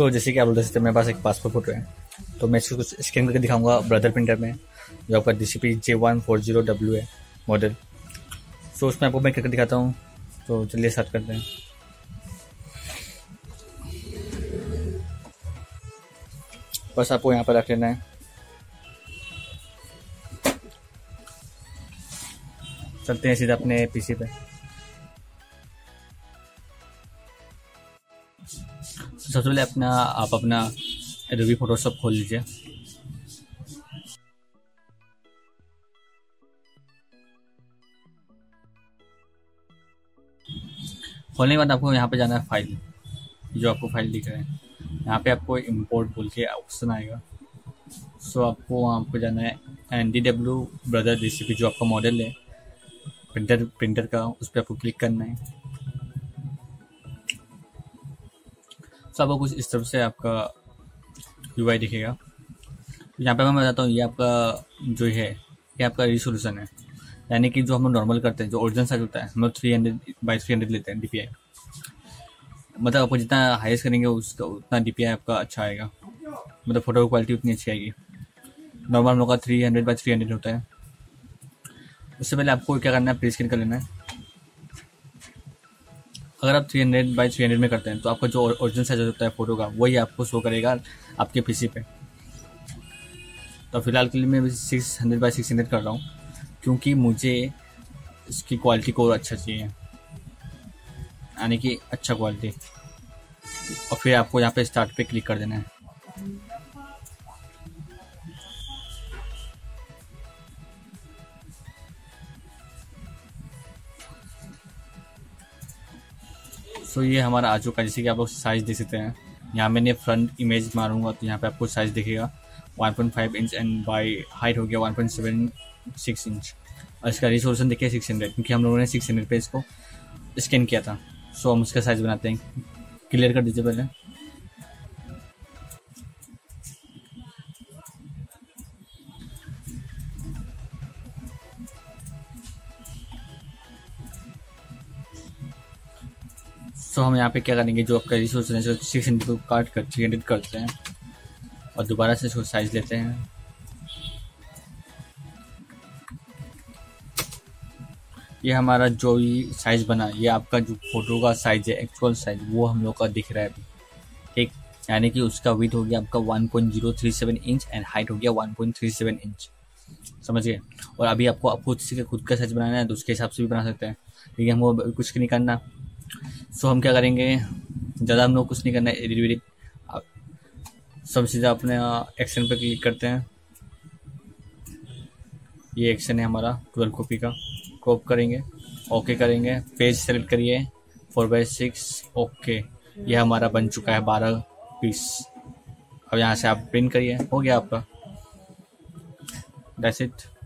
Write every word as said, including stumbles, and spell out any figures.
तो जैसे कि आप बोलते सकते मेरे पास एक पासपोर्ट फोटो है, तो मैं इसको कुछ स्कैन करके दिखाऊंगा ब्रदर प्रिंटर में, जो आपका DCP J one four zero W है मॉडल। तो उसमें आपको मैं करके दिखाता हूँ, तो चलिए सर्च करते हैं। बस आपको यहाँ पर रख लेना है। चलते हैं सीधा अपने पीसी पे। सबसे पहले अपना आप अपना एडोबी फोटोशॉप खोल लीजिए। खोलने के बाद आपको यहाँ पे जाना है फाइल, जो आपको फाइल दिख रहा है यहाँ पे आपको इंपोर्ट बोल के ऑप्शन आएगा। सो आपको वहाँ पे जाना है N D W Brother DCP, जो आपका मॉडल है प्रिंटर प्रिंटर का, उस पर आपको क्लिक करना है। तो आपको कुछ इस तरफ से आपका यूआई दिखेगा। यहाँ पे मैं बताता हूँ, ये आपका जो है ये आपका रिसोल्यूशन है, यानी कि जो हम नॉर्मल करते हैं, जो ओरिजिनल साइज होता है हम लोग three hundred by three hundred लेते हैं डीपीआई। मतलब आपको जितना हाईएस्ट करेंगे उसका उतना डीपीआई आपका अच्छा आएगा, मतलब फोटो की क्वालिटी उतनी अच्छी आएगी। नॉर्मल हम लोग का three hundred by three hundred होता है। उससे पहले आपको क्या करना है, प्री स्कैन कर लेना है। अगर आप three hundred by three hundred में करते हैं तो आपका जो ओरिजिनल साइज होता है फोटो का वही आपको शो करेगा आपके पीसी पे। तो फिलहाल के लिए मैं six hundred by six hundred कर रहा हूँ, क्योंकि मुझे इसकी क्वालिटी को अच्छा चाहिए, यानी कि अच्छा क्वालिटी। और फिर आपको यहाँ पे स्टार्ट पे क्लिक कर देना है। सो so, ये हमारा आ चुका है। जैसे कि आप लोग साइज़ देख सकते हैं, यहाँ मैंने फ्रंट इमेज मारूंगा तो यहाँ पे आपको साइज़ दिखेगा one point five inch and by height हो गया one point seven six inch. और इसका रिजोल्यूशन देखिए सिक्स हंड्रेड, क्योंकि हम लोगों ने सिक्स हंड्रेड पे इसको स्कैन किया था। सो so, हम उसका साइज़ बनाते हैं। क्लियर कर दीजिए पहले। तो हम यहाँ पे क्या करेंगे, जो आपका रिसोर्स है सिक्स हंड्रेड को काट कर थ्री हंड्रेड करते हैं और दोबारा से इसको साइज लेते हैं। ये हमारा जो भी साइज बना, ये आपका जो फोटो का साइज है एक्चुअल साइज, वो हम लोग का दिख रहा है अभी, ठीक। यानी कि उसका विड्थ हो गया आपका one point zero three seven inch and height हो गया one point three seven inch, समझिए। और अभी आपको खुद से खुद का साइज बनाना है तो उसके हिसाब से भी बना सकते हैं, लेकिन हमको कुछ नहीं करना। सो so, हम क्या करेंगे, ज़्यादा हम लोग कुछ नहीं करना है, एडिट वेडिट आप सब सीधा अपने एक्शन पर क्लिक करते हैं। ये एक्शन है हमारा ट्वेल्व कॉपी का, क्रॉप करेंगे, ओके करेंगे, पेज सेलेक्ट करिए फोर बाई सिक्स, ओके। ये हमारा बन चुका है बारह पीस। अब यहाँ से आप प्रिंट करिए, हो गया आपका। That's it.